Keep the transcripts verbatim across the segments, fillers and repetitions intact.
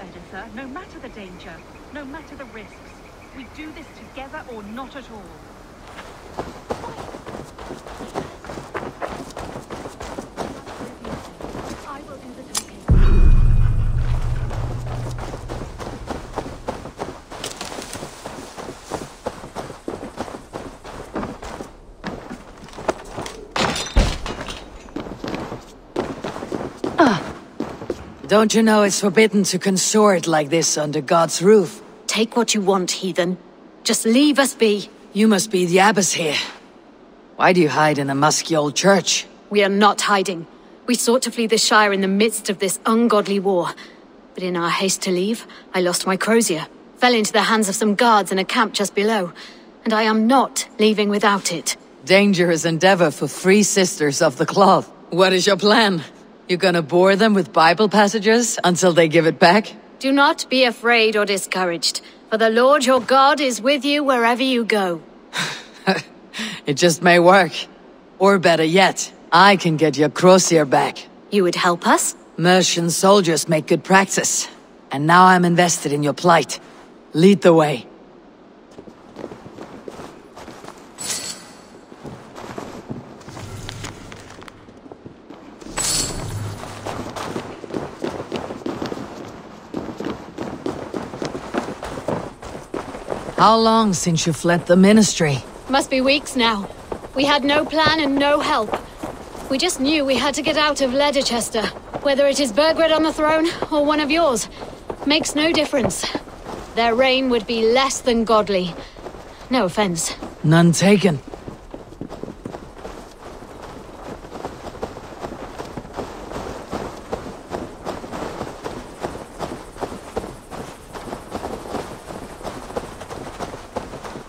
Editha, no matter the danger, no matter the risks. We do this together or not at all. Don't you know it's forbidden to consort like this under God's roof? Take what you want, heathen. Just leave us be. You must be the abbess here. Why do you hide in a musky old church? We are not hiding. We sought to flee the Shire in the midst of this ungodly war. But in our haste to leave, I lost my crozier. Fell into the hands of some guards in a camp just below. And I am not leaving without it. Dangerous endeavor for three sisters of the cloth. What is your plan? You're gonna bore them with Bible passages until they give it back? Do not be afraid or discouraged, for the Lord your God is with you wherever you go. It just may work. Or better yet, I can get your crozier back. You would help us? Mercian soldiers make good practice, and now I'm invested in your plight. Lead the way. How long since you fled the Ministry? Must be weeks now. We had no plan and no help. We just knew we had to get out of Ledecester. Whether it is Burgred on the throne, or one of yours, makes no difference. Their reign would be less than godly. No offense. None taken.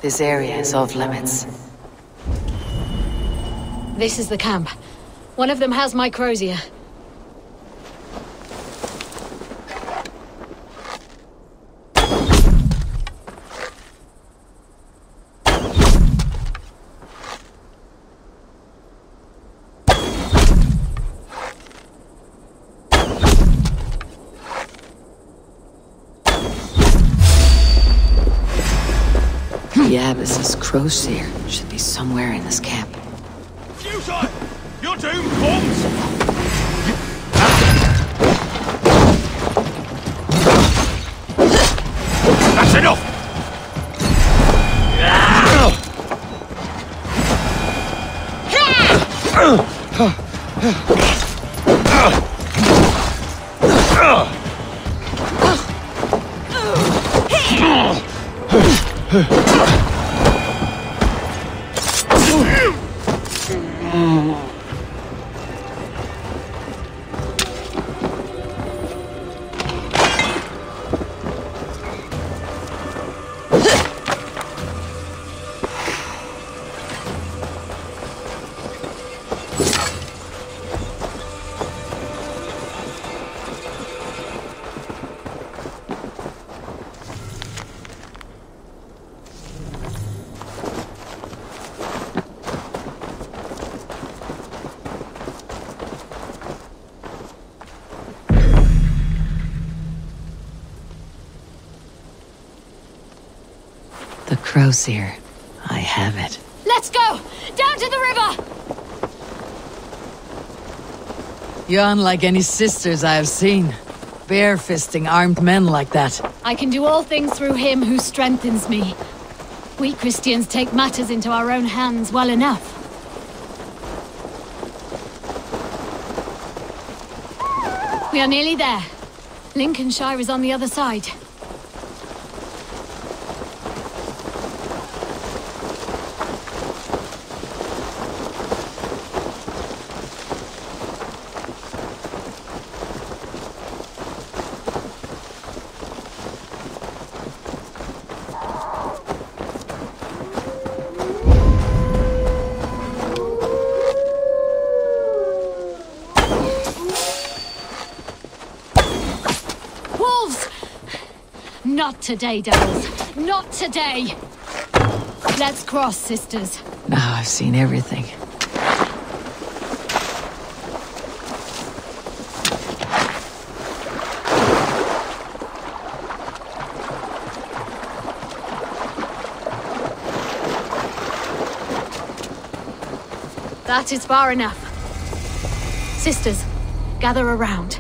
This area is off limits. This is the camp. One of them has my crozier. This crozier should be somewhere in this camp. Future! Your doom comes! That's enough! Crozier, I have it. Let's go! Down to the river! You're unlike any sisters I have seen. Bare-fisting armed men like that. I can do all things through him who strengthens me. We Christians take matters into our own hands well enough. We are nearly there. Lincolnshire is on the other side. Not today, devils. Not today! Let's cross, sisters. Now I've seen everything. That is far enough. Sisters, gather around.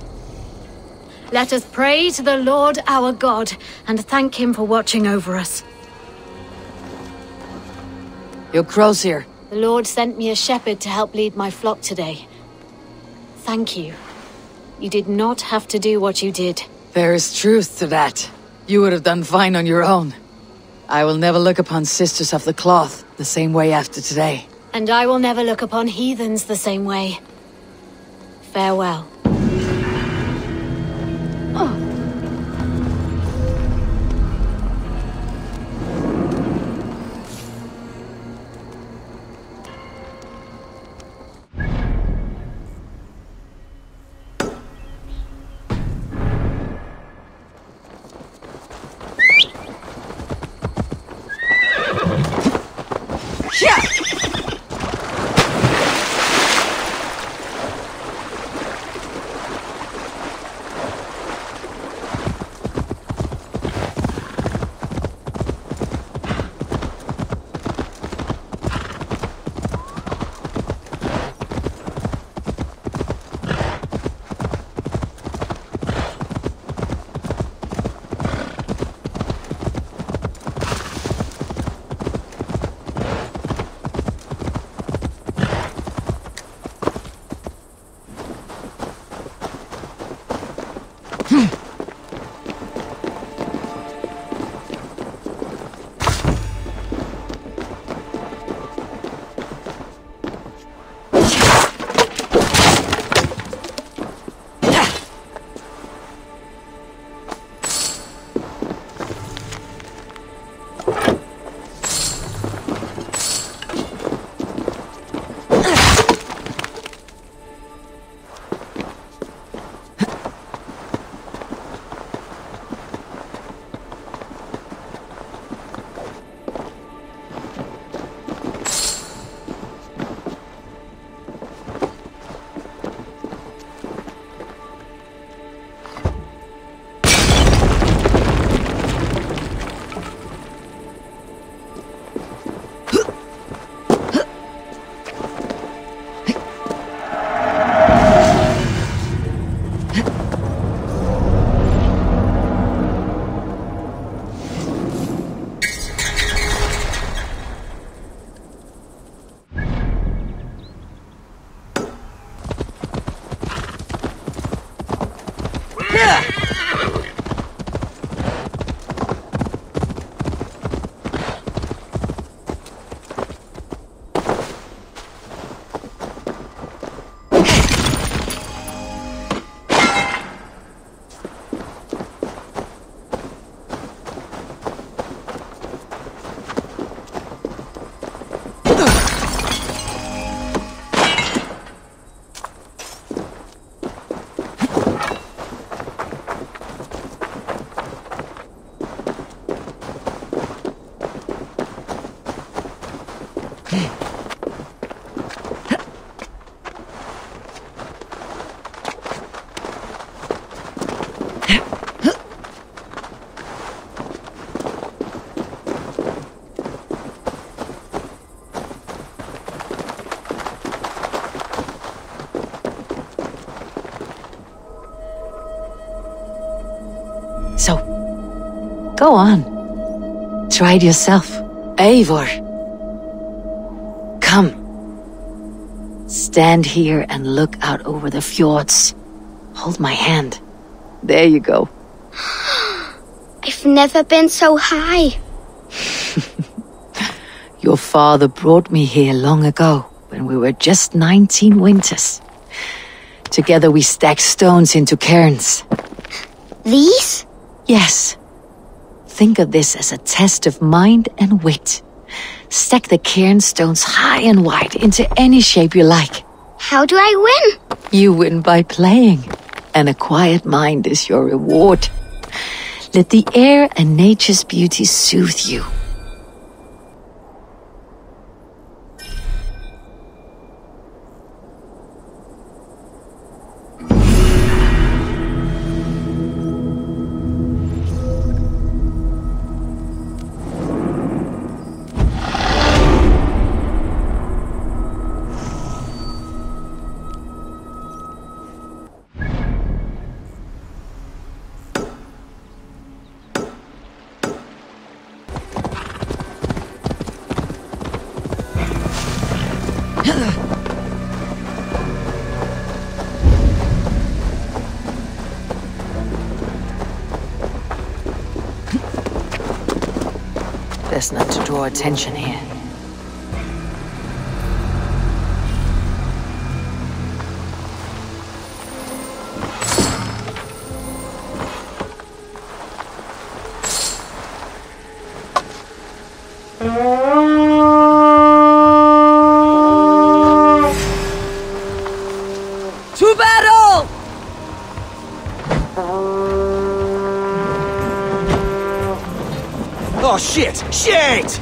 Let us pray to the Lord our God and thank him for watching over us. Your crow's here. The Lord sent me a shepherd to help lead my flock today. Thank you. You did not have to do what you did. There is truth to that. You would have done fine on your own. I will never look upon sisters of the cloth the same way after today. And I will never look upon heathens the same way. Farewell. Oh. So, go on. Try it yourself. Eivor. Come. Stand here and look out over the fjords. Hold my hand. There you go. I've never been so high. Your father brought me here long ago, when we were just nineteen winters. Together we stacked stones into cairns. These? Yes. Think of this as a test of mind and wit. Stack the cairn stones high and wide into any shape you like. How do I win? You win by playing, and a quiet mind is your reward. Let the air and nature's beauty soothe you. purpose not to draw attention here. Shit! Shit!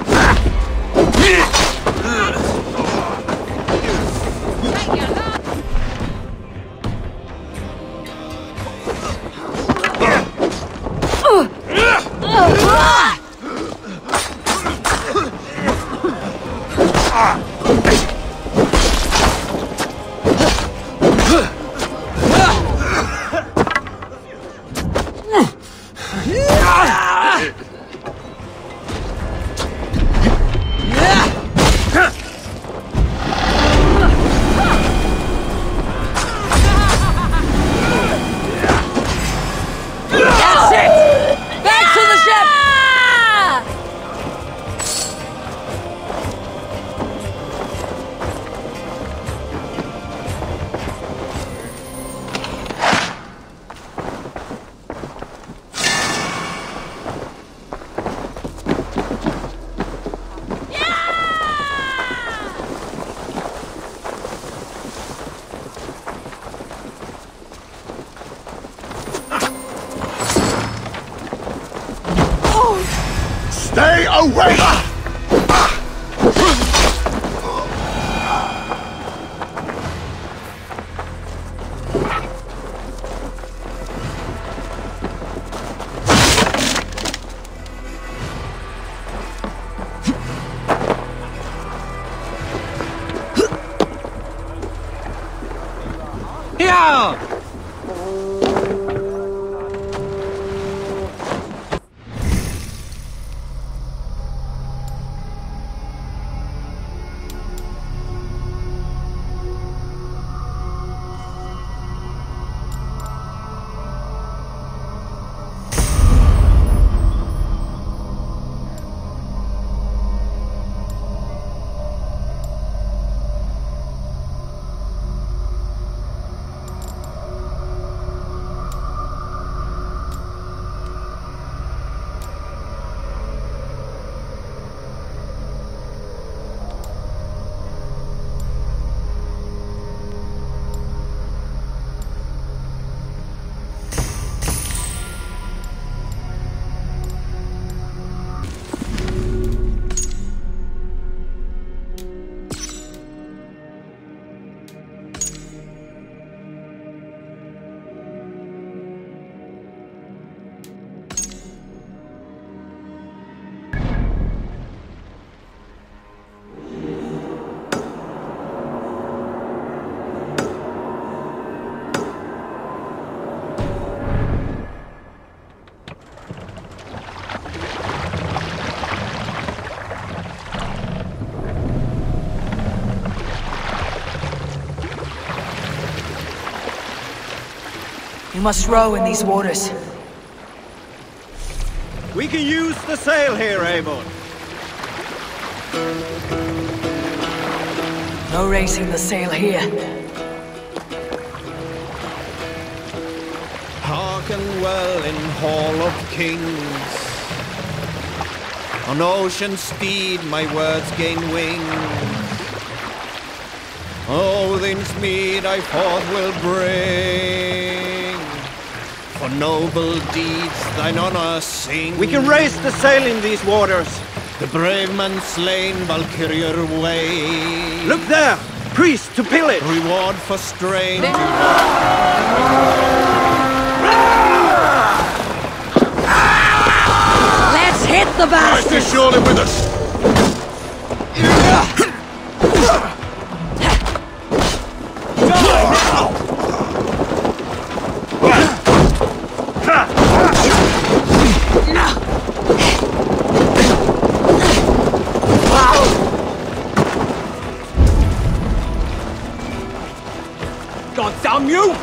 You must row in these waters. We can use the sail here, Eivor. No raising the sail here. Hearken well in Hall of Kings. On ocean's speed my words gain wings. Odin's mead I forth will bring. For noble deeds thine honor sing. We can raise the sail in these waters. The brave man slain, Valkyria way. Look there! Priest to pillage! Reward for strain. Let's hit the bastards! Christ is surely with us! You!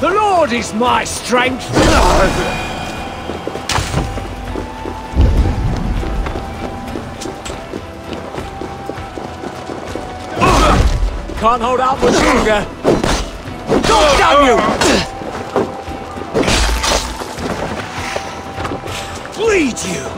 The Lord is my strength. Can't hold out much longer. God damn you! Bleed you!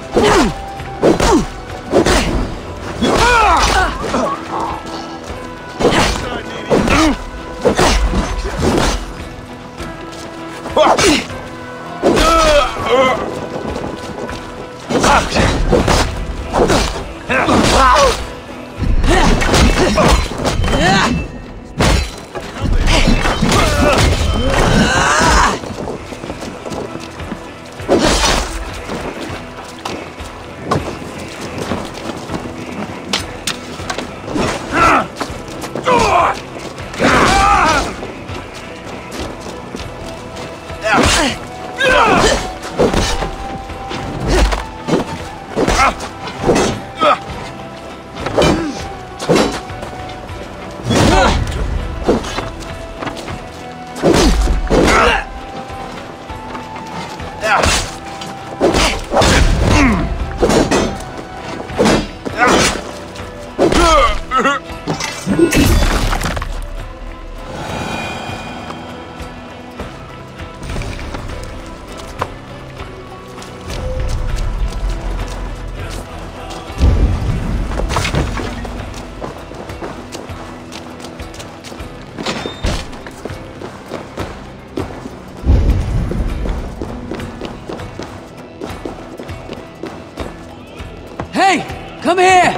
Come here!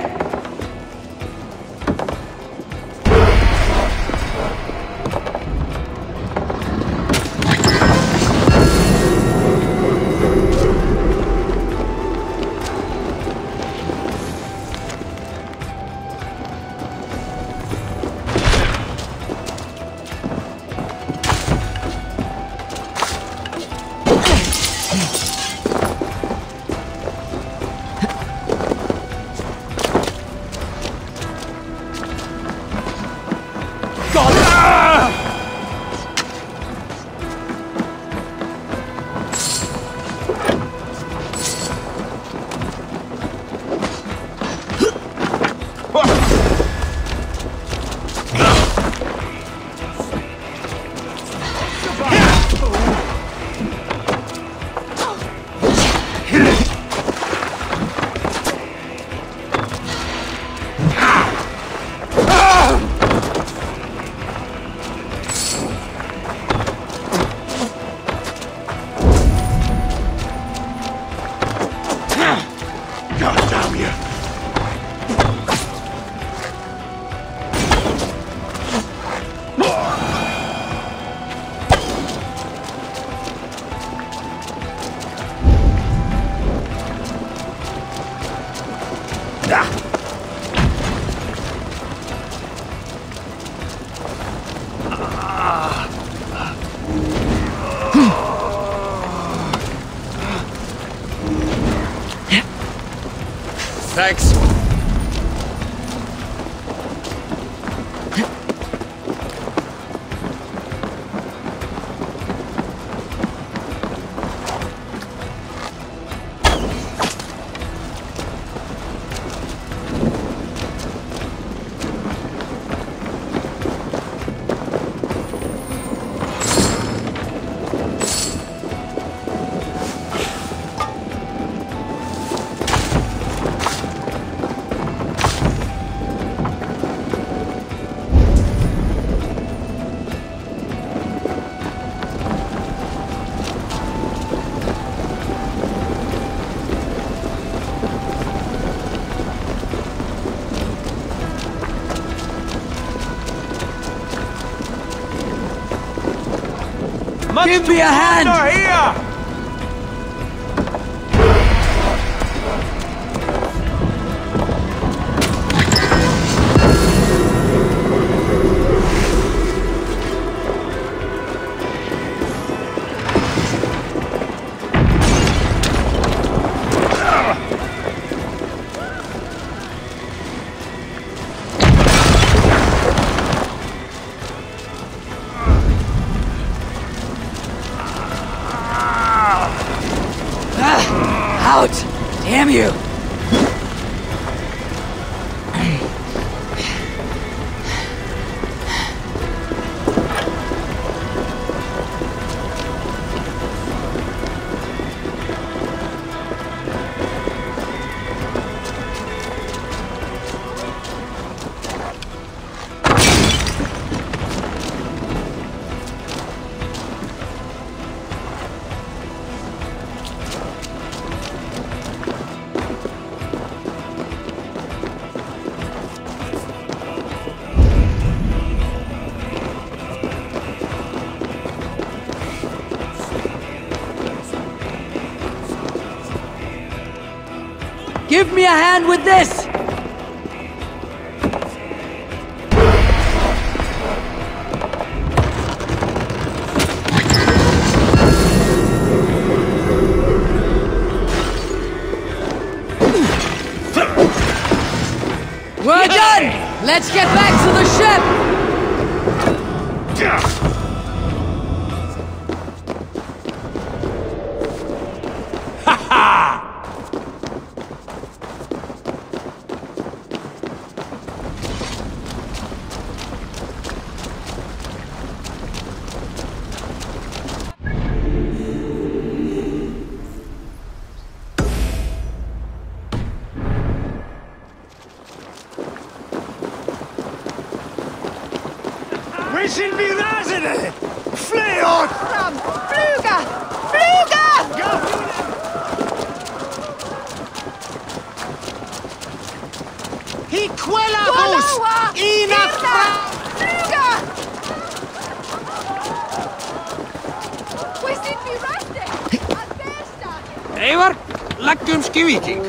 Thanks. Give me a hand! Here! damn you! Give me a hand with this! We're done! Let's get back to the ship! Eivor, leggjum skývíking.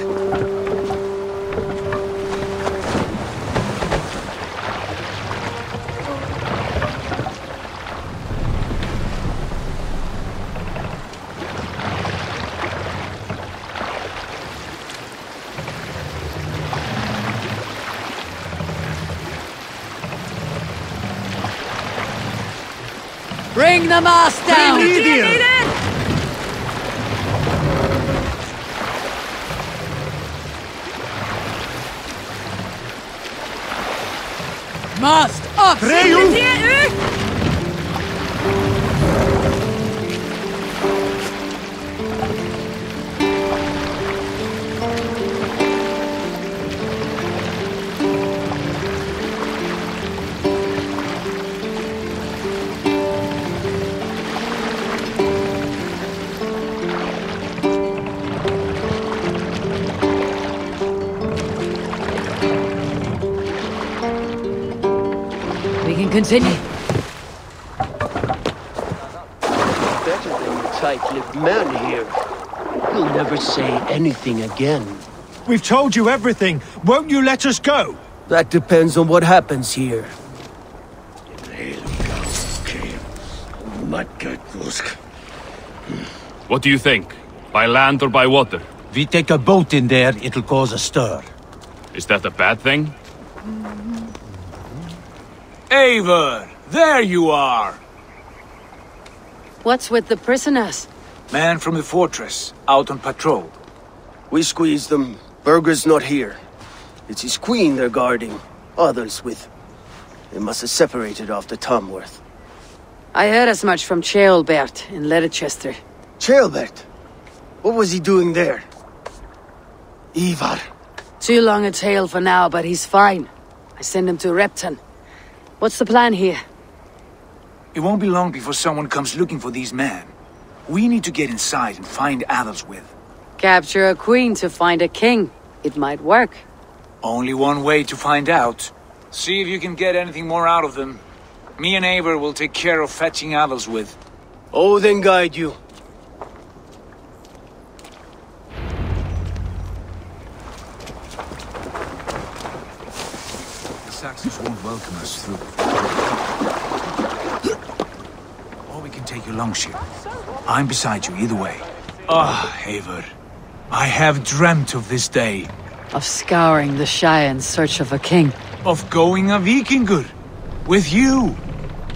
Bring the mast down! Bring it down. Mast up! Continue. Better than a tight-lipped man here. He'll never say anything again. We've told you everything. Won't you let us go? That depends on what happens here. What do you think? By land or by water? We take a boat in there, it'll cause a stir. Is that a bad thing? Eivor, there you are! What's with the prisoners? Man from the fortress, out on patrol. We squeezed them. Burgred's not here. It's his queen they're guarding. Æthelswith. They must have separated after Tamworth. I heard as much from Ceolbert in Ledecestrescire. Ceolbert? What was he doing there? Ivar. Too long a tale for now, but he's fine. I sent him to Repton. What's the plan here? It won't be long before someone comes looking for these men. We need to get inside and find Æthelswith. Capture a queen to find a king. It might work. Only one way to find out. See if you can get anything more out of them. Me and Eivor will take care of fetching Æthelswith. Oh, then guide you. Saxons won't welcome us through. Or we can take your longship. I'm beside you either way. Ah, oh, Eivor. I have dreamt of this day. Of scouring the Shire in search of a king. Of going a Vikingur. With you.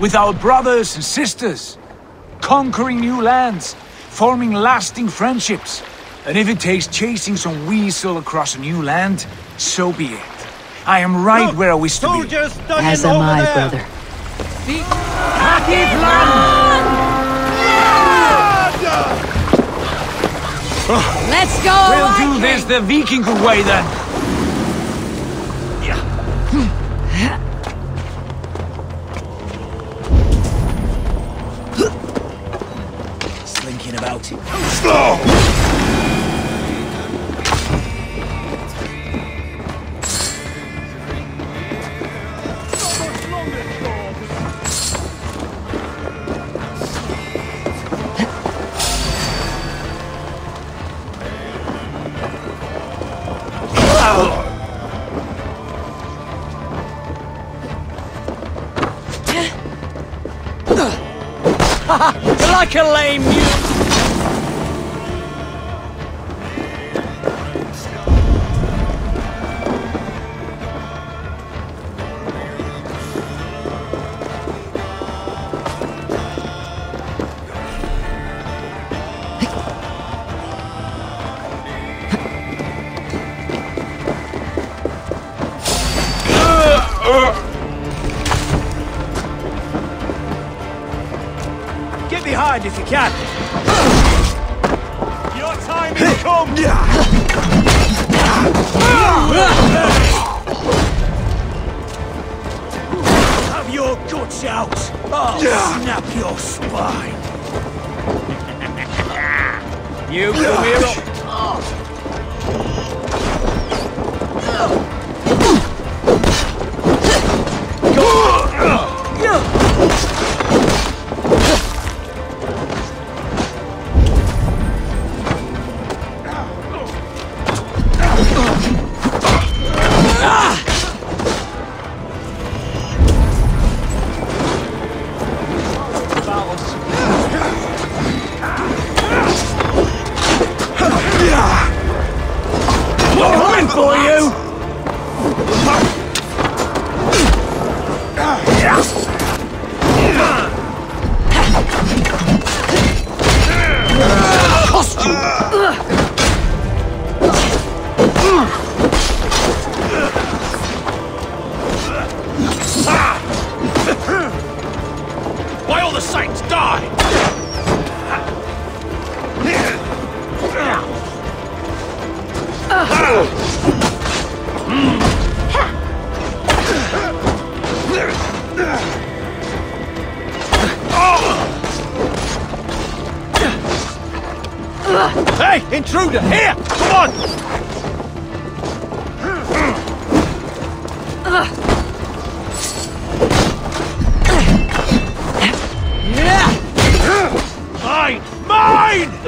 With our brothers and sisters. Conquering new lands. Forming lasting friendships. And if it takes chasing some weasel across a new land, so be it. I am right Look, where I wish to be. As am I, there. brother. The Hackett land! land! Let's go! We'll Viking. do this the Viking way, then. Slinking about it. Oh. Like a lame mule. If you can. Your time has come! Have your guts out! I'll snap your spine! You come here up! Intruder! Here! Come on! Mine! Mine!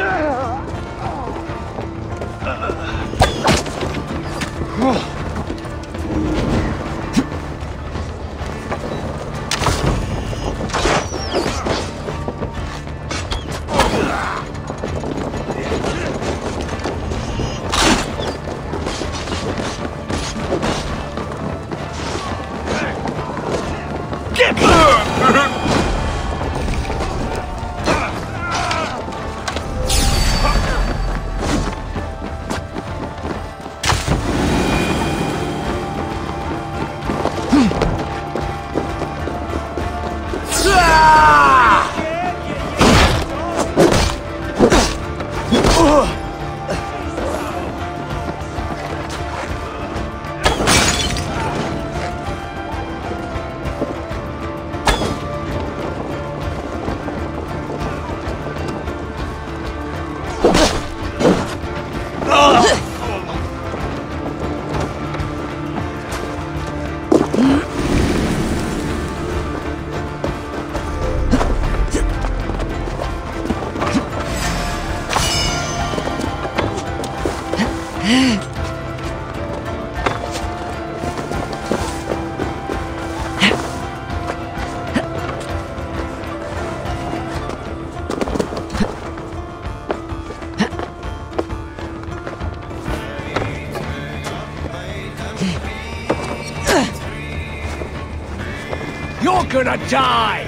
You're gonna die!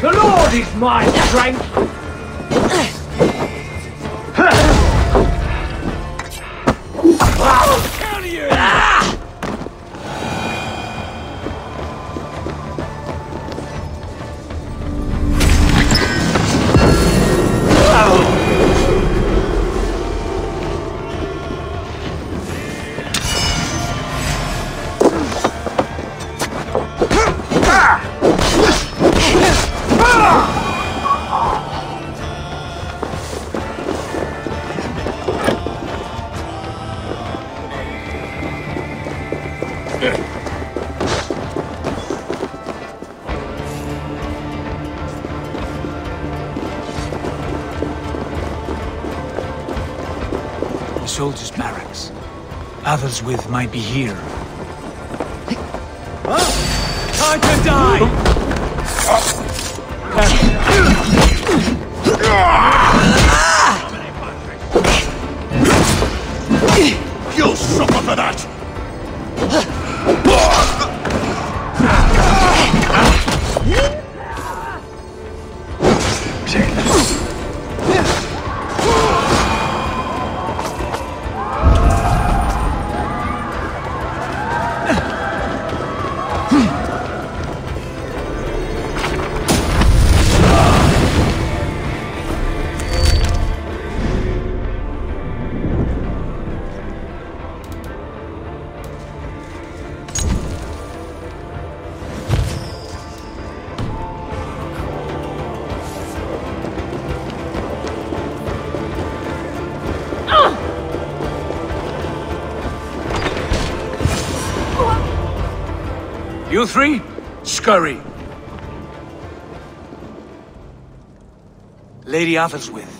The Lord is my strength! soldiers' barracks. Æthelswith might be here. Huh? Time to die! You'll suffer for that! You three, scurry. Lady Æthelswith,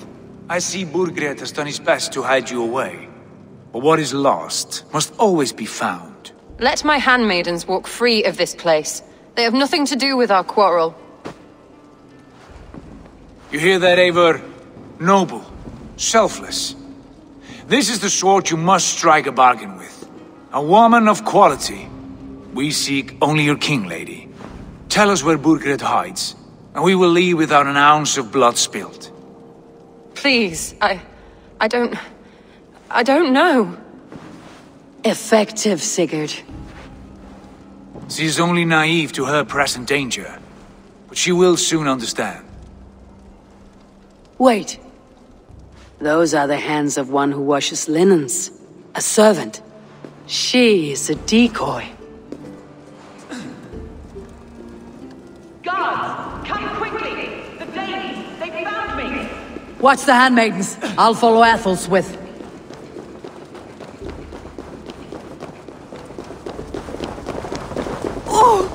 I see Burgred has done his best to hide you away. But what is lost must always be found. Let my handmaidens walk free of this place. They have nothing to do with our quarrel. You hear that, Eivor? Noble, selfless. This is the sword you must strike a bargain with. A woman of quality. We seek only your king, lady. Tell us where Burgred hides, and we will leave without an ounce of blood spilled. Please, I... I don't... I don't know. Effective, Sigurd. She is only naive to her present danger, but she will soon understand. Wait. Those are the hands of one who washes linens. A servant. She is a decoy. Watch the handmaidens. I'll follow Æthelswith. Oh!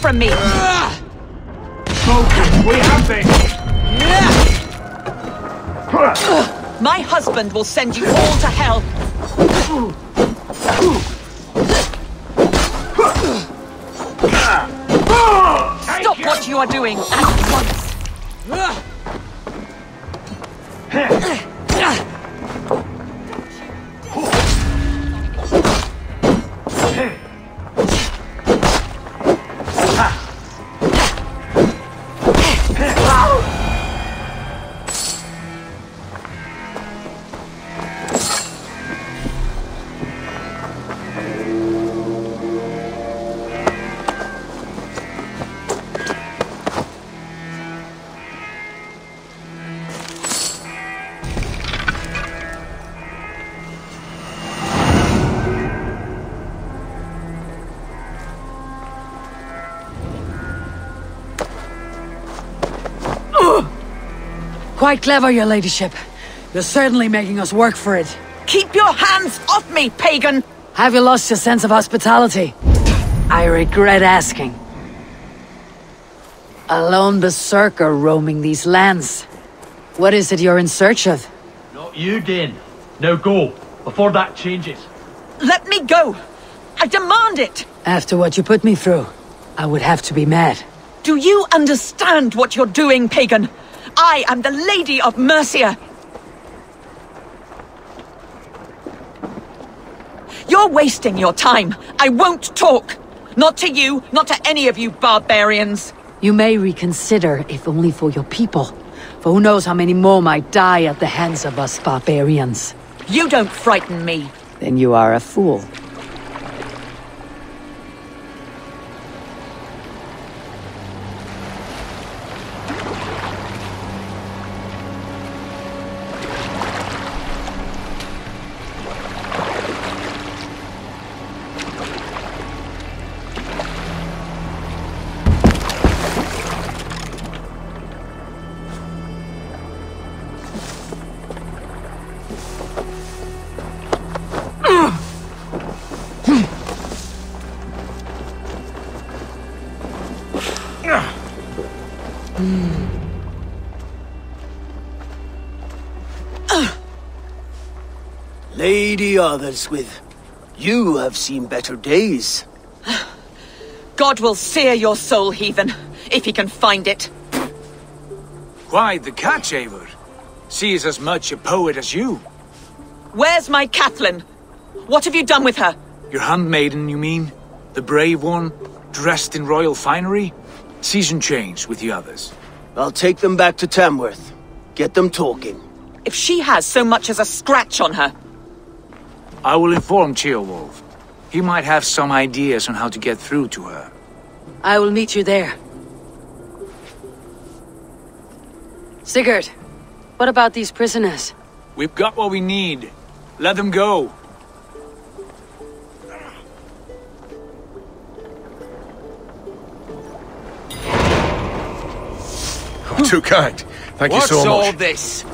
From me. Uh, Focus, we have this. Uh, my husband will send you all to hell. Stop what you are doing at once. Quite clever, your ladyship. You're certainly making us work for it. Keep your hands off me, pagan! Have you lost your sense of hospitality? I regret asking. A lone berserker roaming these lands. What is it you're in search of? Not You did. Now go, before that changes. Let me go! I demand it! After what you put me through, I would have to be mad. Do you understand what you're doing, pagan? I am the Lady of Mercia! You're wasting your time. I won't talk. Not to you, not to any of you barbarians. You may reconsider, if only for your people. For who knows how many more might die at the hands of us barbarians. You don't frighten me. Then you are a fool. Lady Æthelswith, you have seen better days. God will sear your soul, heathen, if he can find it. Why the catch, Eivor? She's as much a poet as you. Where's my Catelyn? What have you done with her? Your handmaiden, you mean? The brave one, dressed in royal finery? Season change with the others. I'll take them back to Tamworth. Get them talking. If she has so much as a scratch on her, I will inform Ceolwulf. He might have some ideas on how to get through to her. I will meet you there. Sigurd, what about these prisoners? We've got what we need. Let them go. You're too kind. Thank you so much. What's all this?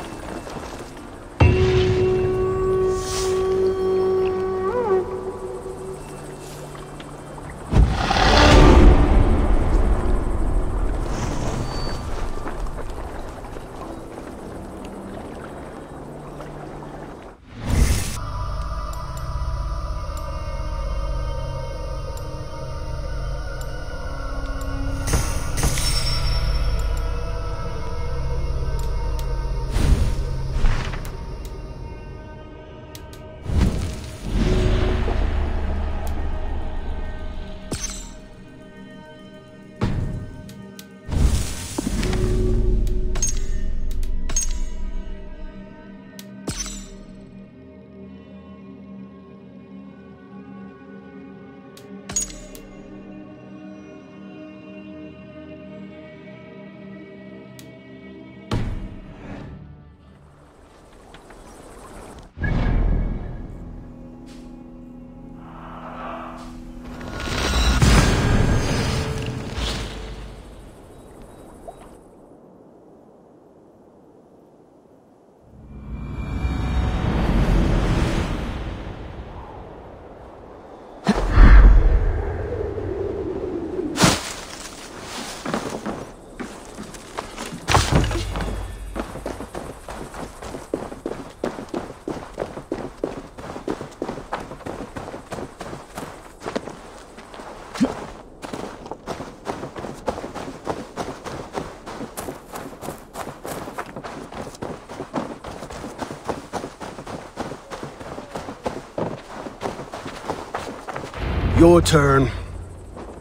Your turn.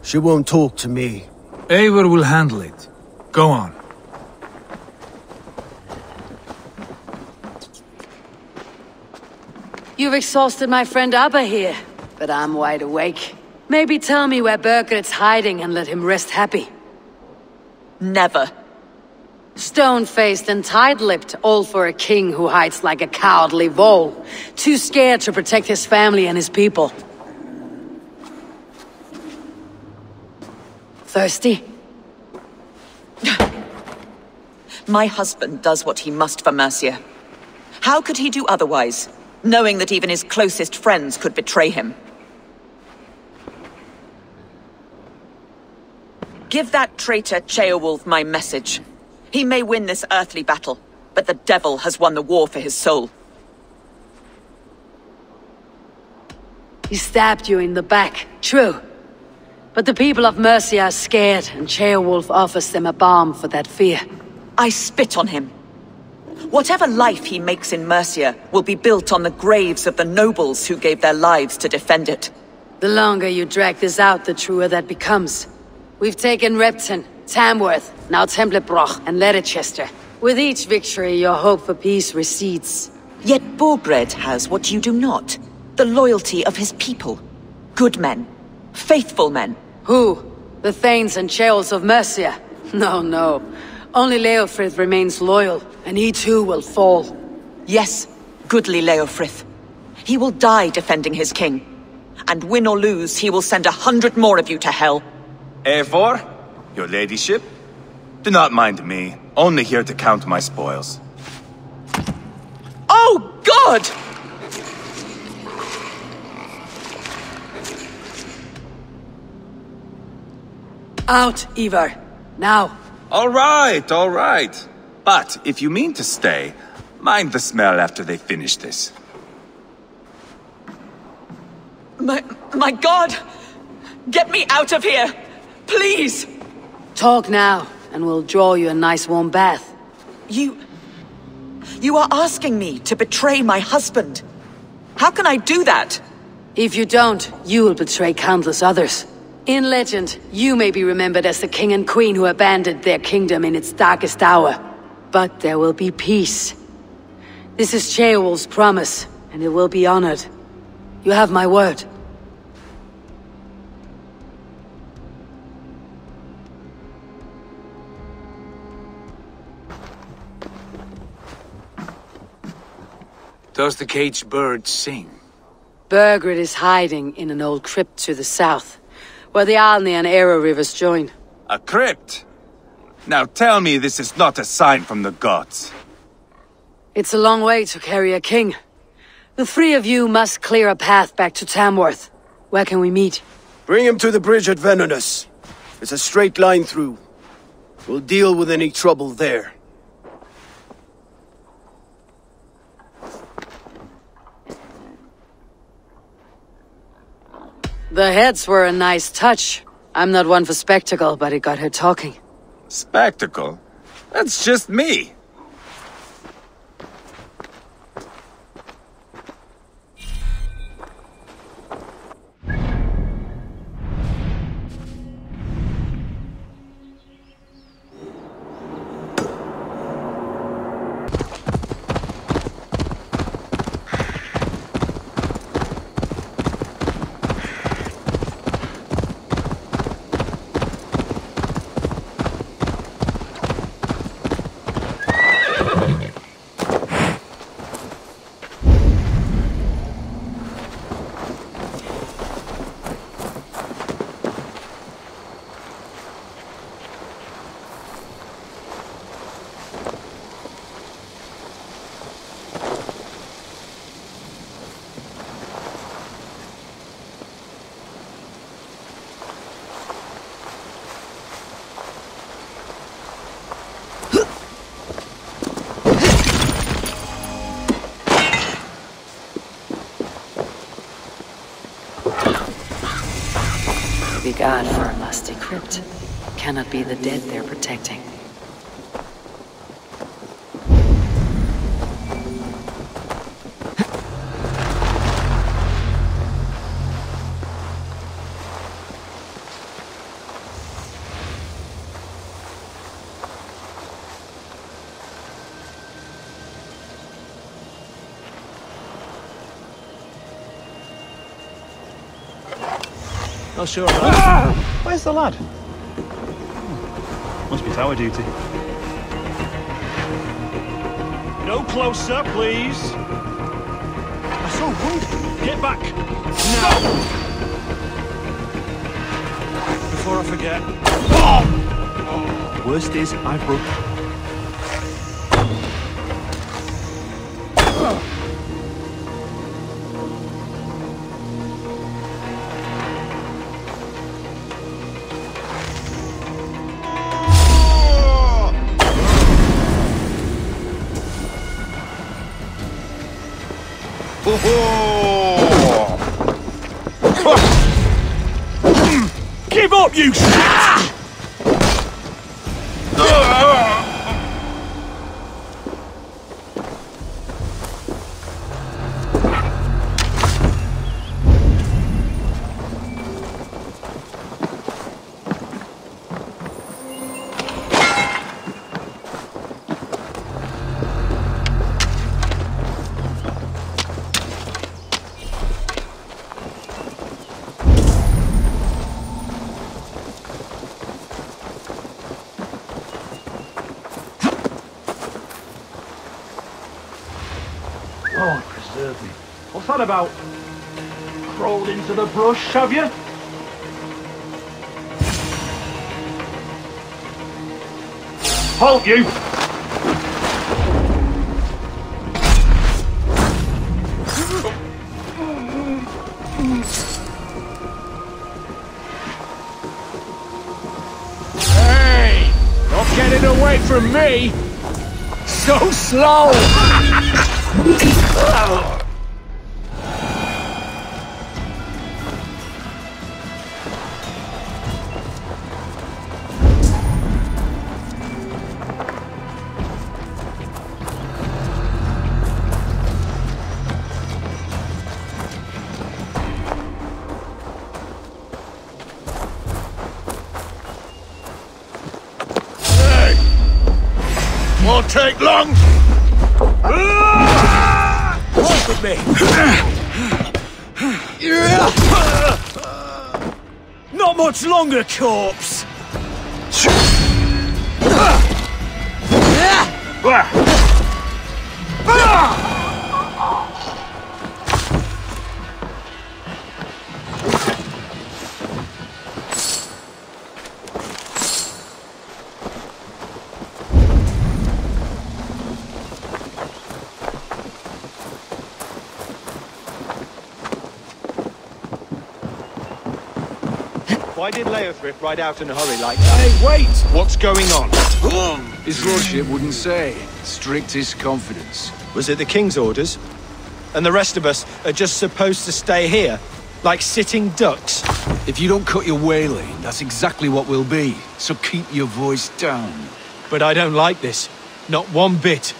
She won't talk to me. Eivor will handle it. Go on. You've exhausted my friend Ubba here, but I'm wide awake. Maybe tell me where Burgred's hiding and let him rest happy. Never. Stone-faced and tight-lipped, all for a king who hides like a cowardly vole, too scared to protect his family and his people. Thirsty? My husband does what he must for Mercia. How could he do otherwise, knowing that even his closest friends could betray him? Give that traitor Ceolwulf my message. He may win this earthly battle, but the devil has won the war for his soul. He stabbed you in the back, true. But the people of Mercia are scared, and Ceolwulf offers them a balm for that fear. I spit on him. Whatever life he makes in Mercia will be built on the graves of the nobles who gave their lives to defend it. The longer you drag this out, the truer that becomes. We've taken Repton, Tamworth, now Templebrough and Ledecestrescire. With each victory, your hope for peace recedes. Yet Burgred has what you do not. The loyalty of his people. Good men. Faithful men. Who? The Thanes and Ceols of Mercia? No, no. Only Leofrith remains loyal, and he too will fall. Yes, goodly Leofrith. He will die defending his king. And win or lose, he will send a hundred more of you to hell. Eivor, your ladyship, do not mind me. Only here to count my spoils. Oh, God! Out, Ivar. Now. All right, all right. But if you mean to stay, mind the smell after they finish this. My... my God! Get me out of here! Please! Talk now, and we'll draw you a nice warm bath. You... you are asking me to betray my husband. How can I do that? If you don't, you will betray countless others. In legend, you may be remembered as the king and queen who abandoned their kingdom in its darkest hour. But there will be peace. This is Ceolwulf's promise, and it will be honored. You have my word. Does the caged bird sing? Burgred is hiding in an old crypt to the south, where the Alnian and Aero rivers join. A crypt? Now tell me this is not a sign from the gods. It's a long way to carry a king. The three of you must clear a path back to Tamworth. Where can we meet? Bring him to the bridge at Venonis. It's a straight line through. We'll deal with any trouble there. The heads were a nice touch. I'm not one for spectacle, but it got her talking. Spectacle? That's just me. God for a musty crypt. Cannot be the dead they're protecting. Not sure. Ah! Where's the lad? Oh, must be tower duty. No closer, please. I saw wood. Get back now. Before I forget. Oh! The worst is I broke. Give up, you shit! About crawled into the brush, have you? Halt, you! Hey! Not getting away from me! So slow! Oh. Take long! Hold with me! Not much longer, corpse! Why did Leofrith ride out in a hurry like that? Hey, wait! What's going on? His lordship wouldn't say. Strictest confidence. Was it the king's orders? And the rest of us are just supposed to stay here, like sitting ducks? If you don't cut your waylaying, that's exactly what we'll be. So keep your voice down. But I don't like this. Not one bit.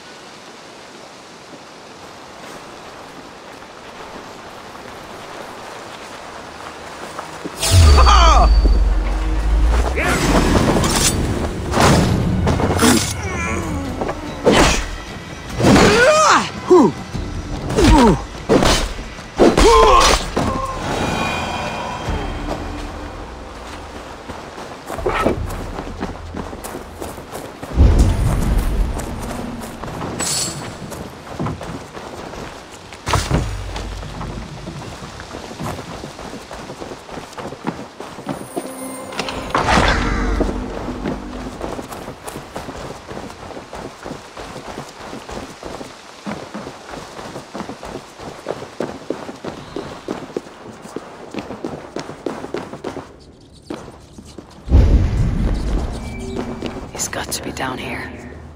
Down here.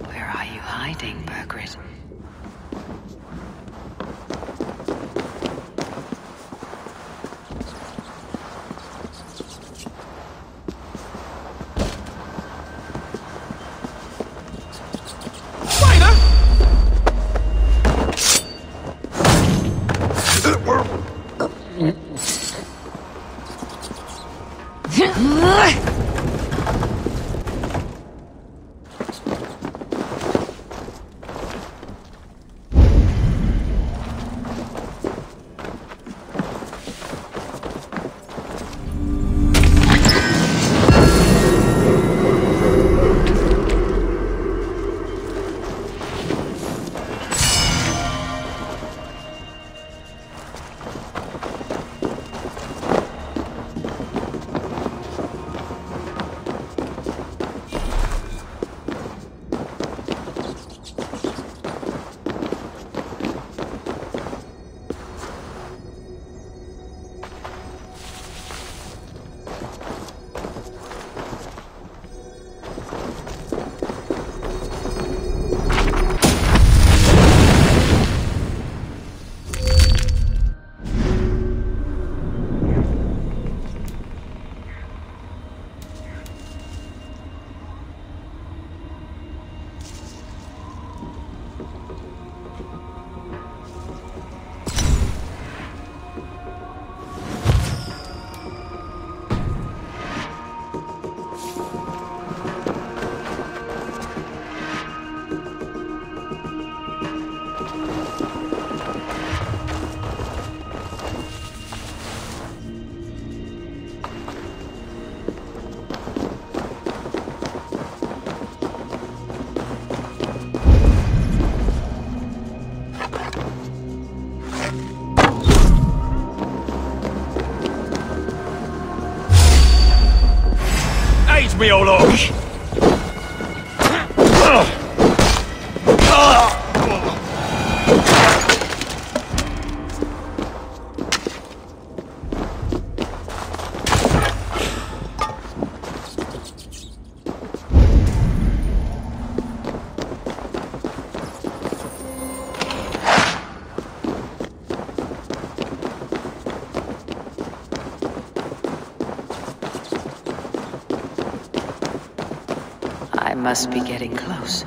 Where are you hiding, Burgred? Help me, O Lord! Must be getting close.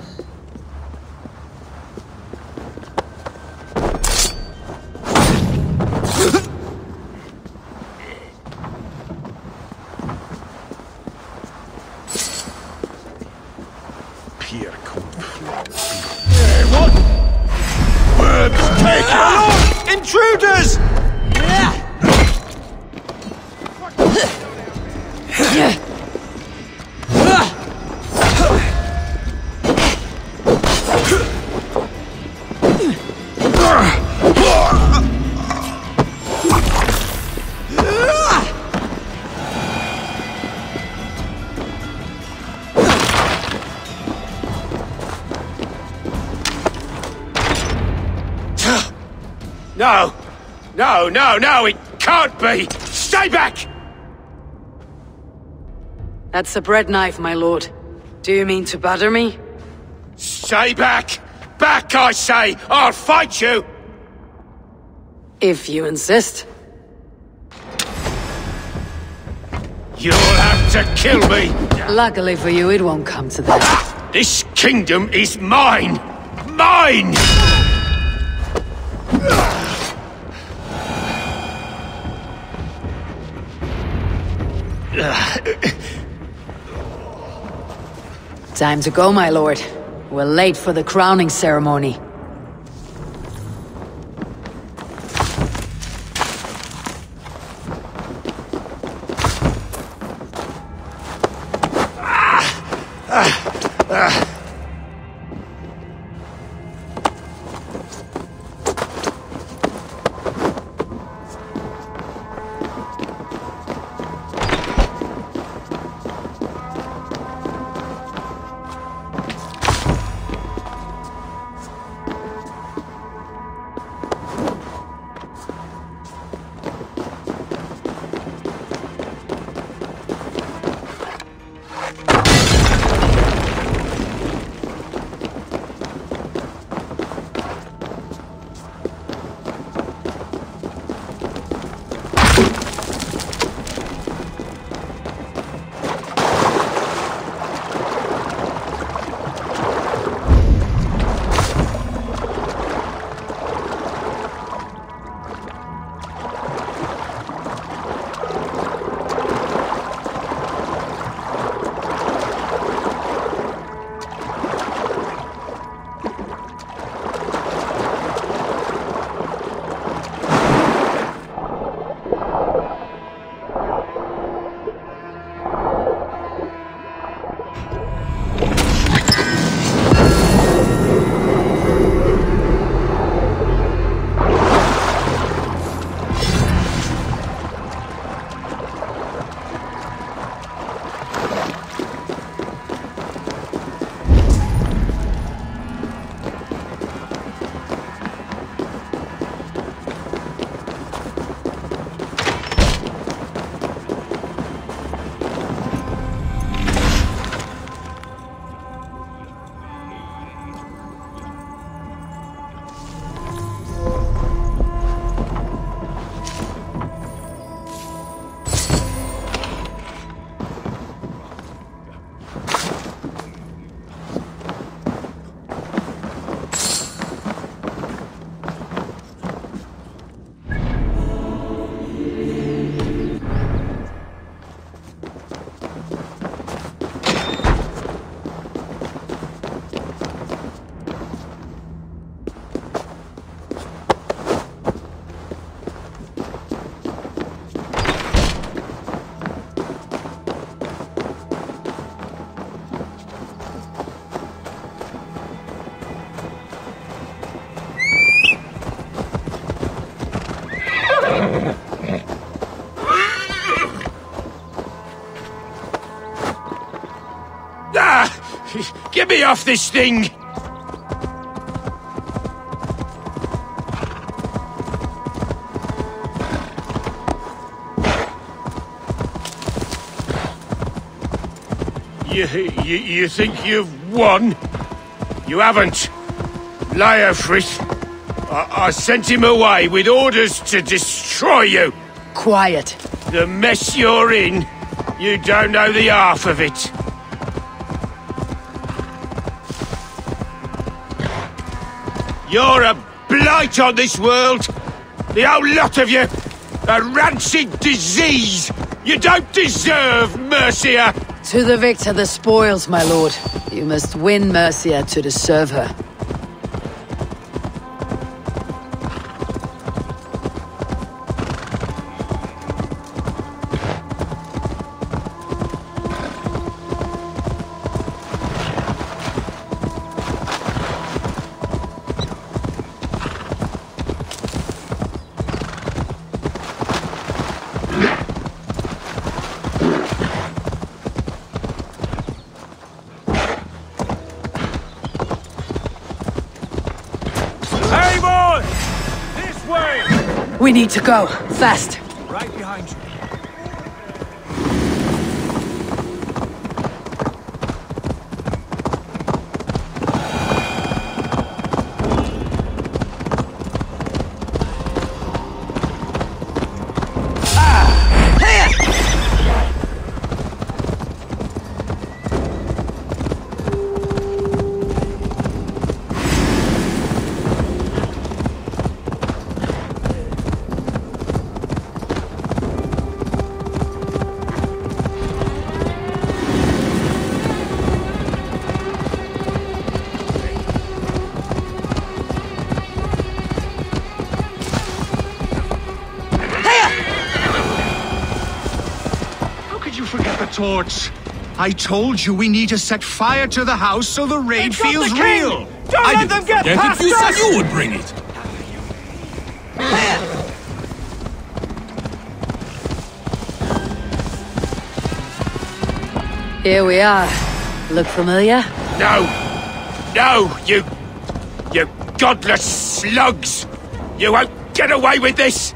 No! No, no, no! It can't be! Stay back! That's a bread knife, my lord. Do you mean to batter me? Stay back! Back, I say! I'll fight you! If you insist. You'll have to kill me! Luckily for you, it won't come to that. This kingdom is mine! Mine! Time to go, my lord. We're late for the crowning ceremony. Get me off this thing! You, you, you think you've won? You haven't. Leofrith, I, I sent him away with orders to destroy you. Quiet. The mess you're in, you don't know the half of it. You're a blight on this world. The whole lot of you. A rancid disease. You don't deserve Mercia. To the victor the spoils, my lord. You must win Mercia to deserve her. We need to go, fast. Right behind you. Torch. I told you we need to set fire to the house so the raid feels the real. Don't I let them get past us! You said you would bring it. Here we are. Look familiar? No, no, you, you godless slugs! You won't get away with this.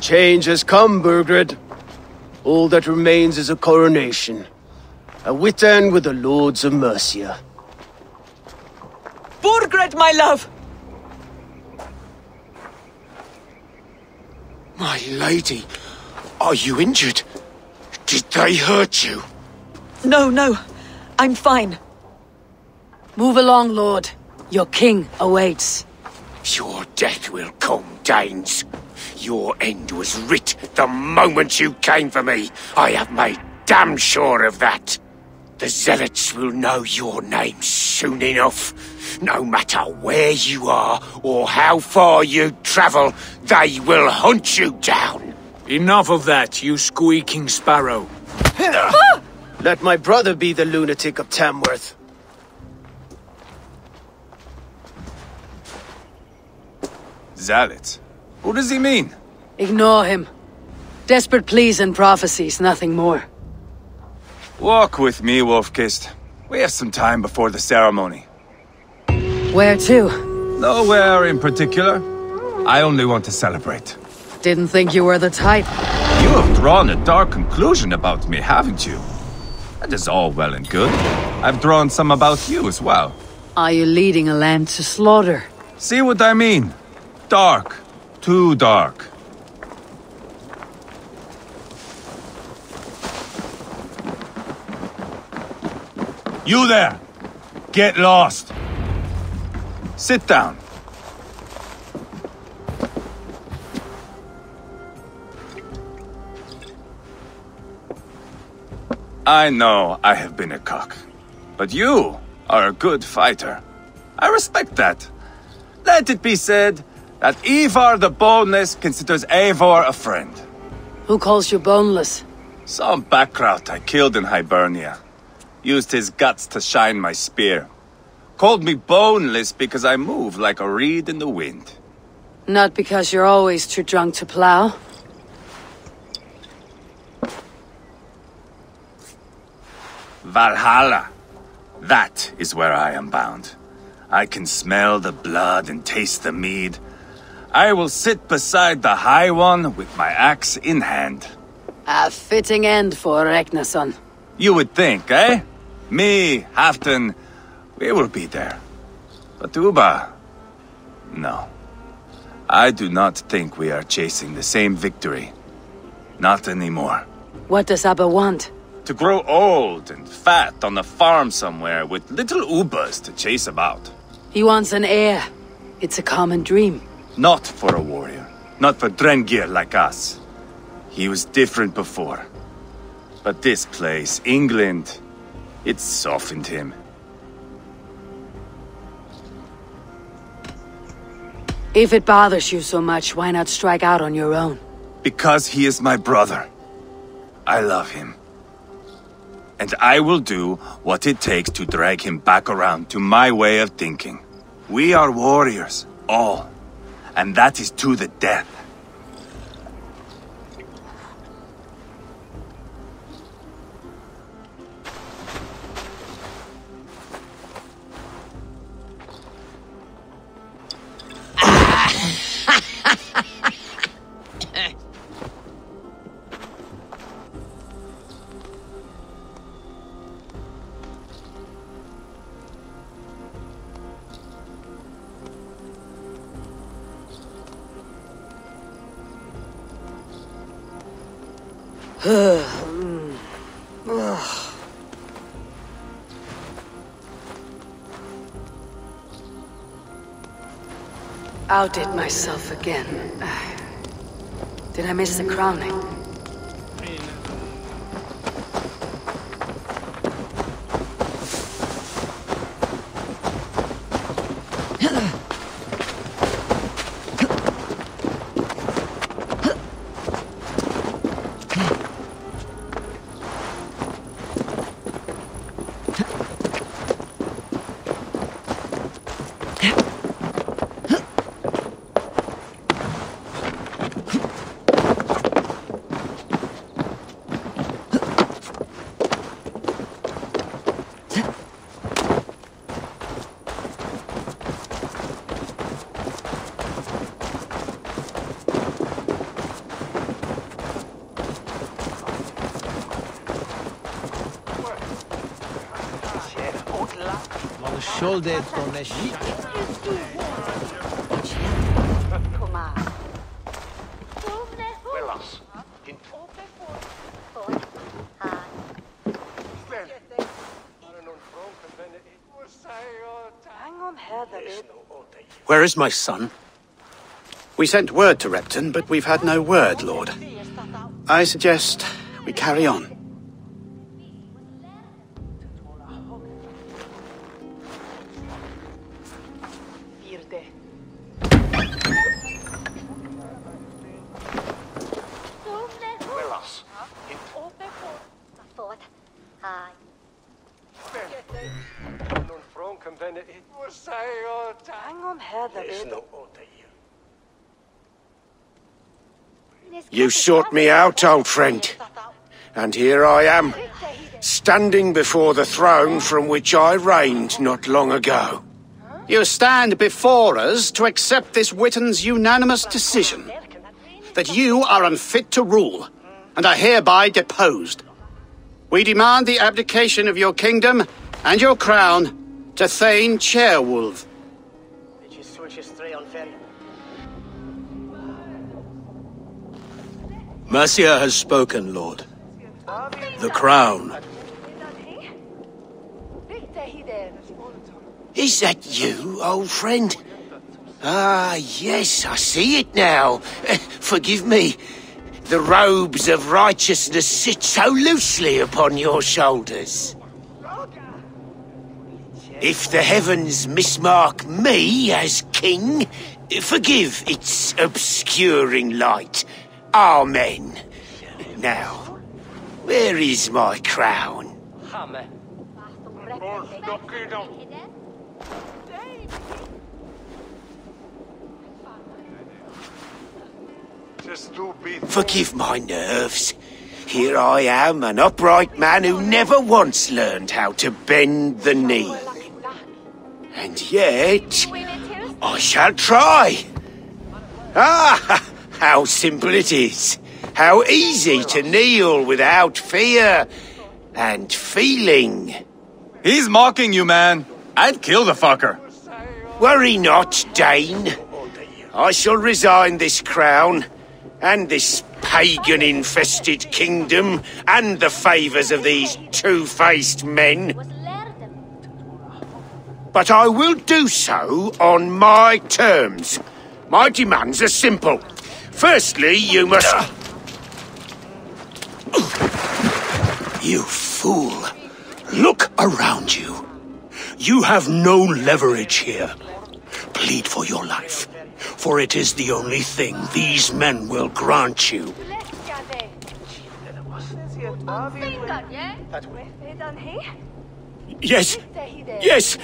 Change has come, Burgred. All that remains is a coronation. A Witan with the lords of Mercia. Burgred, my love! My lady, are you injured? Did they hurt you? No, no. I'm fine. Move along, lord. Your king awaits. Your death will come, Danes. Your end was writ the moment you came for me. I have made damn sure of that. The Zealots will know your name soon enough. No matter where you are or how far you travel, they will hunt you down. Enough of that, you squeaking sparrow. Let my brother be the lunatic of Tamworth. Zealots? What does he mean? Ignore him. Desperate pleas and prophecies, nothing more. Walk with me, Wolfkist. We have some time before the ceremony. Where to? Nowhere in particular. I only want to celebrate. Didn't think you were the type. You have drawn a dark conclusion about me, haven't you? That is all well and good. I've drawn some about you as well. Are you leading a lamb to slaughter? See what I mean? Dark. Too dark. You there! Get lost! Sit down. I know I have been a cock, but you are a good fighter. I respect that. Let it be said that Ivar the Boneless considers Eivor a friend. Who calls you boneless? Some backrout I killed in Hibernia. Used his guts to shine my spear. Called me boneless because I move like a reed in the wind. Not because you're always too drunk to plow. Valhalla. That is where I am bound. I can smell the blood and taste the mead. I will sit beside the High One with my axe in hand. A fitting end for Ragnarsson. You would think, eh? Me, Halfdan, we will be there. But Ubba, no. I do not think we are chasing the same victory. Not anymore. What does Ubba want? To grow old and fat on a farm somewhere with little Ubbas to chase about. He wants an heir. It's a common dream. Not for a warrior. Not for Drengir like us. He was different before. But this place, England, it softened him. If it bothers you so much, why not strike out on your own? Because he is my brother. I love him. And I will do what it takes to drag him back around to my way of thinking. We are warriors, all. And that is to the death. Outdid myself again. Did I miss the crowning? Shoulder from the sheep. Where is my son? We sent word to Repton, but we've had no word, Lord. I suggest we carry on. You sought me out, old friend, and here I am, standing before the throne from which I reigned not long ago. You stand before us to accept this Witan's unanimous decision, that you are unfit to rule, and are hereby deposed. We demand the abdication of your kingdom and your crown to Thane Ceolwulf. Mercia has spoken, Lord. The crown. Is that you, old friend? Ah, yes, I see it now. Forgive me. The robes of righteousness sit so loosely upon your shoulders. If the heavens mismark me as king, Forgive its obscuring light. Amen. Now, where is my crown? Forgive my nerves. Here I am, an upright man who never once learned how to bend the knee. And yet, I shall try. Ah, how simple it is. How easy to kneel without fear and feeling. He's mocking you, man. I'd kill the fucker. Worry not, Dane. I shall resign this crown and this pagan-infested kingdom and the favors of these two-faced men. But I will do so on my terms. My demands are simple. Firstly, you must... You fool. Look around you. You have no leverage here. Plead for your life, for it is the only thing these men will grant you. Yes, yes.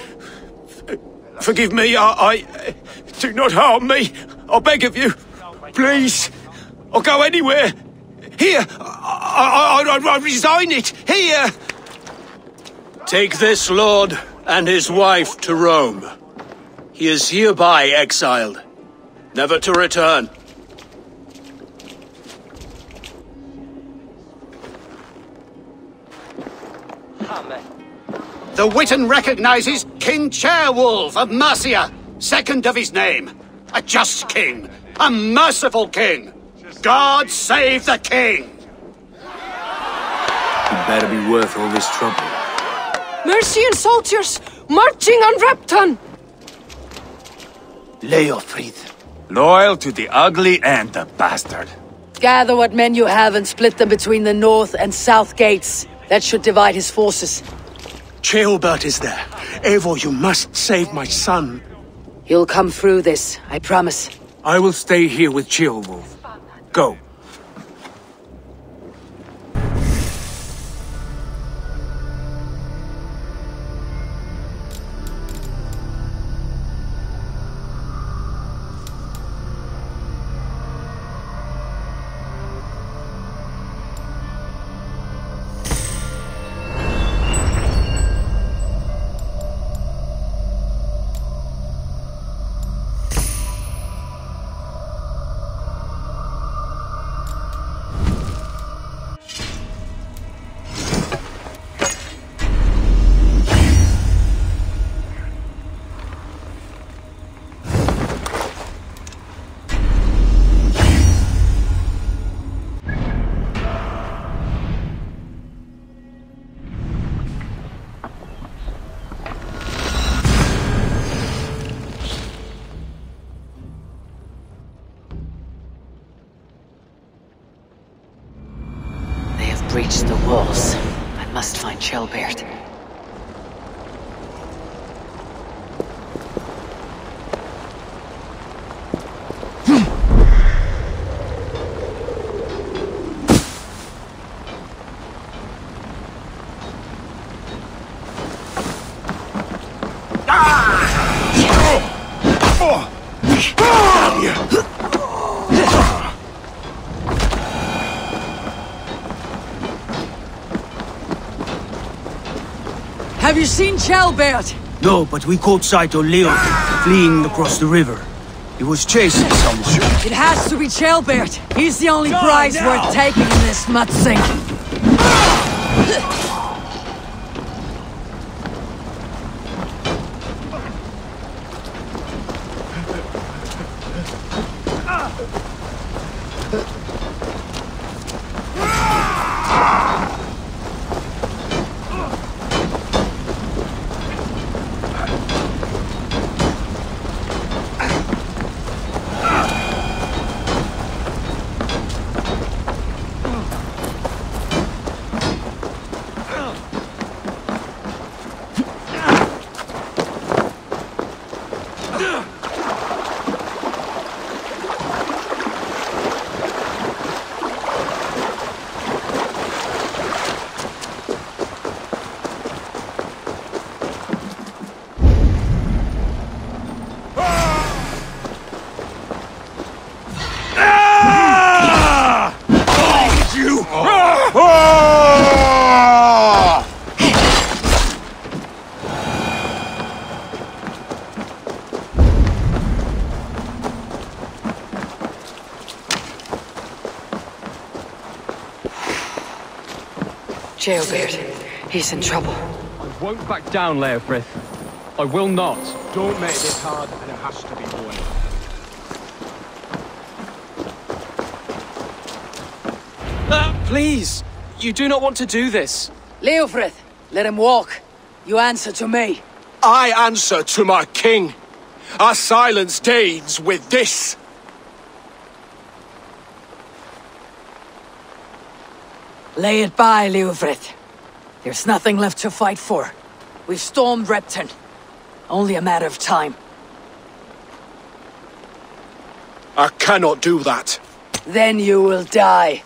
Forgive me, I, I... Do not harm me. I beg of you. Please. I'll go anywhere. Here. I, I, I, I resign it. Here. Take this lord and his wife to Rome. He is hereby exiled, never to return. The Witan recognizes King Ceolwulf of Mercia, second of his name. A just king, a merciful king. God save the king! It better be worth all this trouble. Mercian soldiers marching on Repton! Leofrith. Loyal to the ugly and the bastard. Gather what men you have and split them between the north and south gates. That should divide his forces. Ceolbert is there. Eivor, you must save my son. You'll come through this, I promise. I will stay here with Ceolwulf. Go. Ceolbert. Have you seen Ceolbert? No, but we caught sight of Leo fleeing across the river. He was chasing someone. It has to be Ceolbert. He's the only Die prize now. worth taking in this mudsink. Ceolbert. He's in trouble. I won't back down, Leofrith. I will not. Don't make this hard, and it has to be borne. Ah, please! You do not want to do this. Leofrith, let him walk. You answer to me. I answer to my king. Our silence deigns with this. Lay it by, Leofrith. There's nothing left to fight for. We've stormed Repton. Only a matter of time. I cannot do that. Then you will die.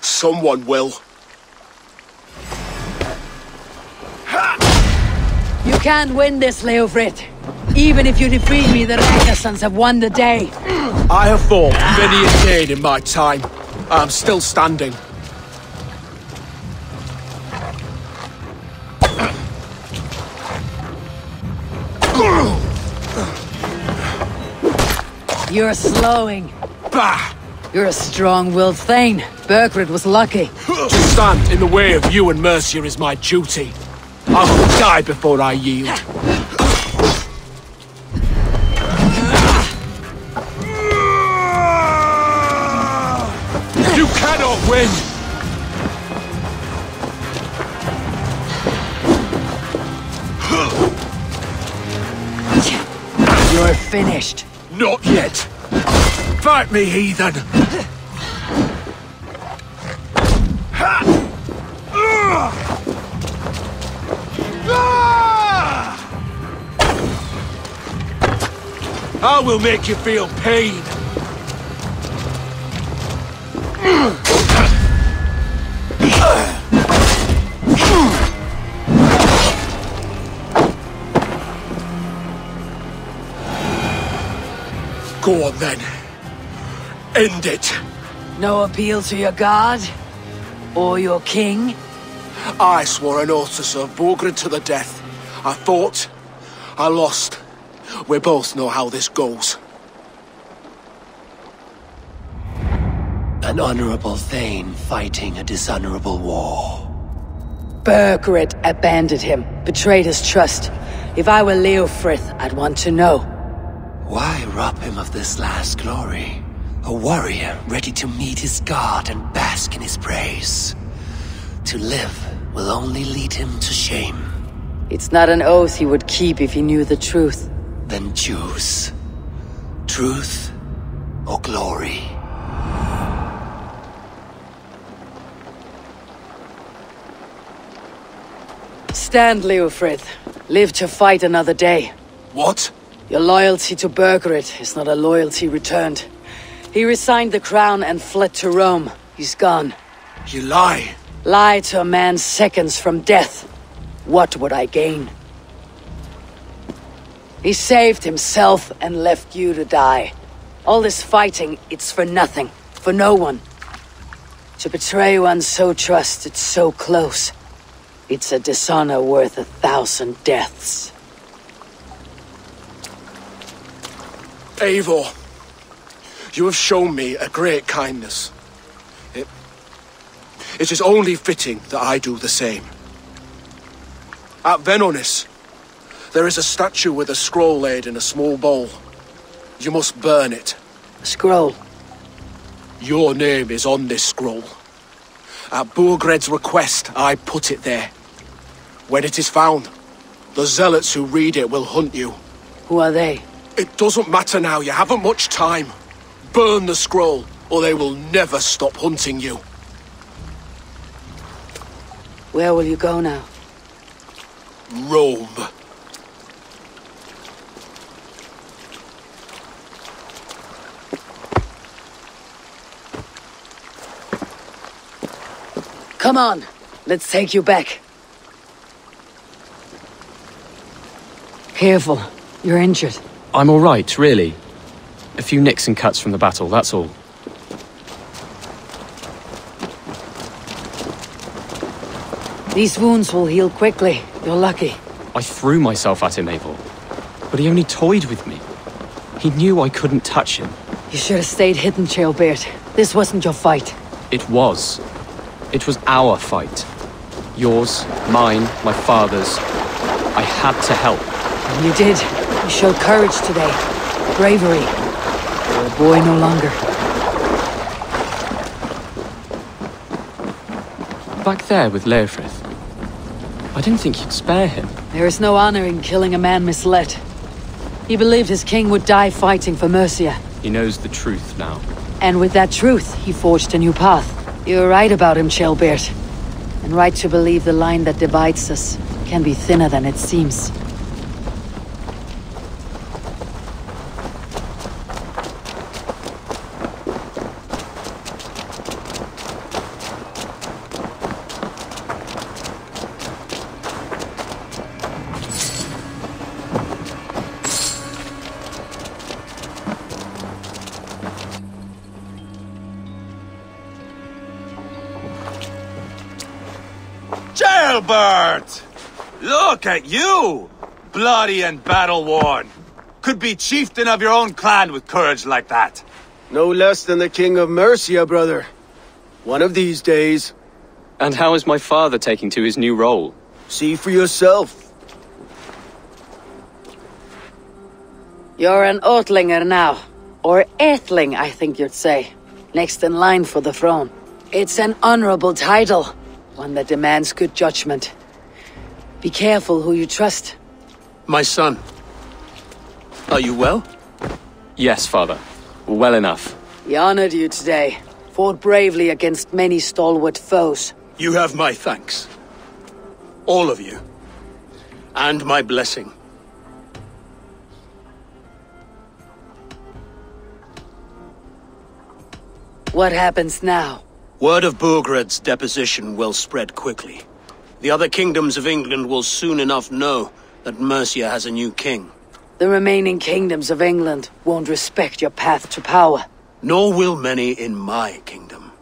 Someone will. You can't win this, Leofrith. Even if you defeat me, the Ragnarsons have won the day. I have fought many a day in my time. I am still standing. You're slowing. Bah! You're a strong-willed thane. Burgred was lucky. To stand in the way of you and Mercia is my duty. I will die before I yield. You cannot win! You're finished. Not yet. Fight me, heathen! I will make you feel pain! Go on then. End it. No appeal to your god? Or your king? I swore an oath to serve Burgred to the death. I fought. I lost. We both know how this goes. An honourable thane fighting a dishonourable war. Burgred abandoned him, betrayed his trust. If I were Leofrith, I'd want to know. Why rob him of this last glory? A warrior ready to meet his god and bask in his praise. To live will only lead him to shame. It's not an oath he would keep if he knew the truth. Then choose. Truth or glory. Stand, Leofrith. Live to fight another day. What? Your loyalty to Burgred is not a loyalty returned. He resigned the crown and fled to Rome. He's gone. You lie. Lie to a man seconds from death. What would I gain? He saved himself and left you to die. All this fighting, it's for nothing. For no one. To betray one so trusted, so close. It's a dishonor worth a thousand deaths. Eivor, you have shown me a great kindness. It, it is only fitting that I do the same. At Venonis, there is a statue with a scroll laid in a small bowl. You must burn it. A scroll? Your name is on this scroll. At Burgred's request, I put it there. When it is found, the zealots who read it will hunt you. Who are they? It doesn't matter now, you haven't much time. Burn the scroll, or they will never stop hunting you. Where will you go now? Rome. Come on, let's take you back. Careful, you're injured. I'm all right, really. A few nicks and cuts from the battle, that's all. These wounds will heal quickly. You're lucky. I threw myself at him, Eivor. But he only toyed with me. He knew I couldn't touch him. You should have stayed hidden, Ceolbert. This wasn't your fight. It was. It was our fight. Yours, mine, my father's. I had to help. And you did. You showed courage today. Bravery. You're a boy no longer. Back there with Leofrith. I didn't think you'd spare him. There is no honor in killing a man misled. He believed his king would die fighting for Mercia. He knows the truth now. And with that truth, he forged a new path. You were right about him, Ceolbert. And right to believe the line that divides us can be thinner than it seems. Ceolbert! Look at you! Bloody and battle-worn. Could be chieftain of your own clan with courage like that. No less than the king of Mercia, brother. One of these days. And how is my father taking to his new role? See for yourself. You're an Æthlinger now. Or Ætheling, I think you'd say. Next in line for the throne. It's an honorable title. One that demands good judgment. Be careful who you trust. My son. Are you well? Yes, father. Well enough. He honored you today. Fought bravely against many stalwart foes. You have my thanks. All of you. And my blessing. What happens now? Word of Burgred's deposition will spread quickly. The other kingdoms of England will soon enough know that Mercia has a new king. The remaining kingdoms of England won't respect your path to power. Nor will many in my kingdom.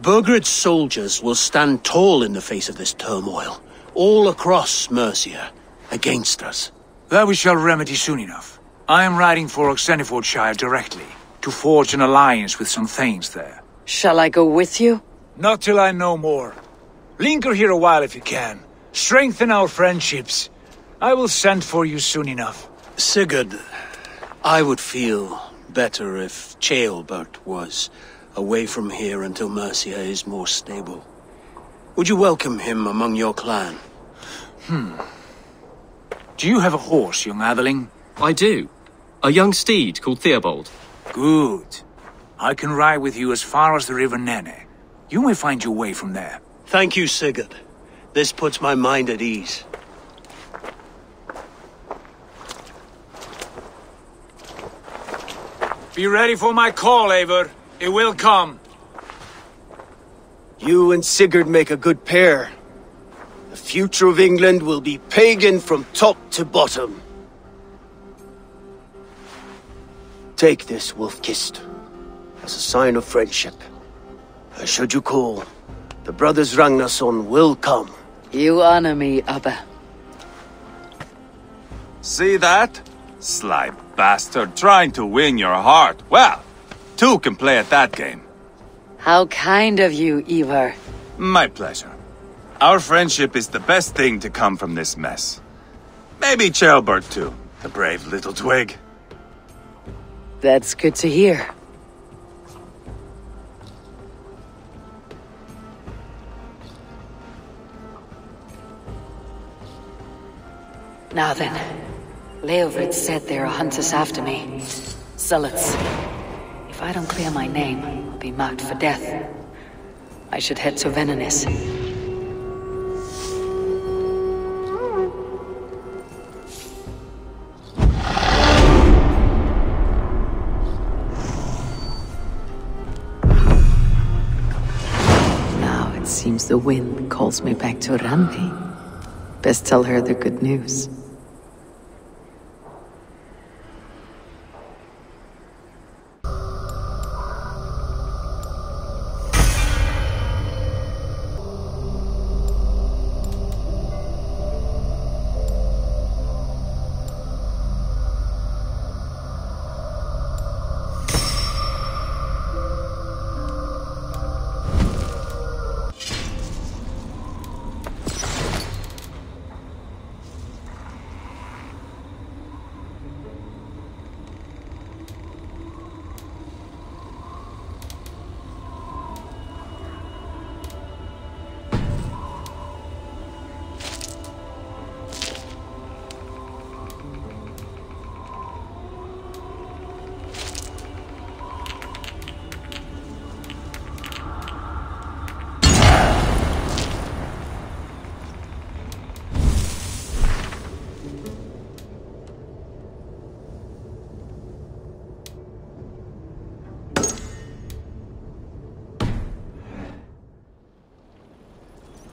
Burgred's soldiers will stand tall in the face of this turmoil, all across Mercia, against us. That we shall remedy soon enough. I am riding for Oxenifordshire directly, to forge an alliance with some thanes there. Shall I go with you? Not till I know more. Linger here a while if you can. Strengthen our friendships. I will send for you soon enough. Sigurd, I would feel better if Ceolbert was away from here until Mercia is more stable. Would you welcome him among your clan? Hmm. Do you have a horse, young Ætheling? I do. A young steed called Theobald. Good. I can ride with you as far as the river Nene. You may find your way from there. Thank you, Sigurd. This puts my mind at ease. Be ready for my call, Eivor. It will come. You and Sigurd make a good pair. The future of England will be pagan from top to bottom. Take this, wolf-kissed. As a sign of friendship. And should you call, the brothers Ragnarsson will come. You honor me, Ubba. See that? Sly bastard trying to win your heart. Well, two can play at that game. How kind of you, Ivar. My pleasure. Our friendship is the best thing to come from this mess. Maybe Ceolbert too, the brave little twig. That's good to hear. Now then, Leofrith said there are hunters after me. Zealots. If I don't clear my name, I'll be marked for death. I should head to Venonis. Now it seems the wind calls me back to Randi. Best tell her the good news.